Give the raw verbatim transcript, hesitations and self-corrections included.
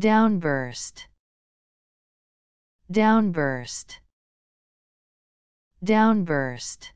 Downburst, downburst, downburst.